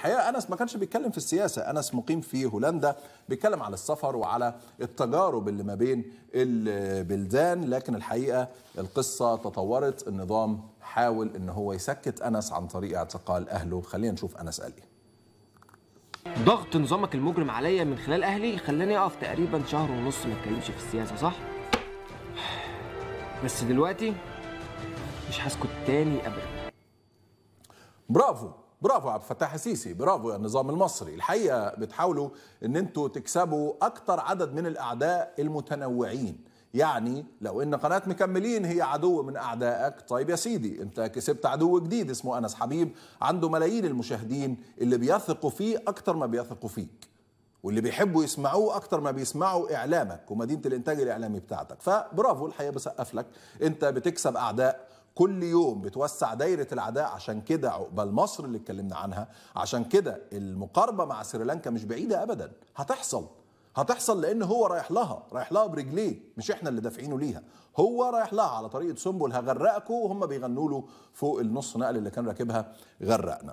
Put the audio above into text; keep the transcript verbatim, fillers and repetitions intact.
الحقيقه أنس ما كانش بيتكلم في السياسه، أنس مقيم في هولندا، بيتكلم على السفر وعلى التجارب اللي ما بين البلدان، لكن الحقيقه القصه تطورت، النظام حاول ان هو يسكت أنس عن طريق اعتقال اهله. خلينا نشوف أنس قال ايه. ضغط نظامك المجرم عليا من خلال اهلي خلاني اقف تقريبا شهر ونص ما اتكلمش في السياسه، صح؟ بس دلوقتي مش هسكت تاني ابدا. برافو برافو عبد الفتاح السيسي، برافو يا النظام المصري. الحقيقه بتحاولوا ان انتوا تكسبوا اكتر عدد من الاعداء المتنوعين، يعني لو ان قناه مكملين هي عدو من اعدائك، طيب يا سيدي انت كسبت عدو جديد اسمه أنس حبيب، عنده ملايين المشاهدين اللي بيثقوا فيه اكتر ما بيثقوا فيك، واللي بيحبوا يسمعوه اكتر ما بيسمعوا اعلامك ومدينه الانتاج الاعلامي بتاعتك. فبرافو الحقيقه، بسقف لك، انت بتكسب اعداء كل يوم، بتوسع دايرة العداء. عشان كده عقبال مصر اللي اتكلمنا عنها، عشان كده المقاربة مع سريلانكا مش بعيدة أبدا، هتحصل هتحصل لأن هو رايح لها، رايح لها برجليه، مش احنا اللي دافعينه ليها، هو رايح لها على طريقة سنبل هغرقكوا، وهم بيغنوا له فوق النص نقل اللي كان راكبها غرقنا.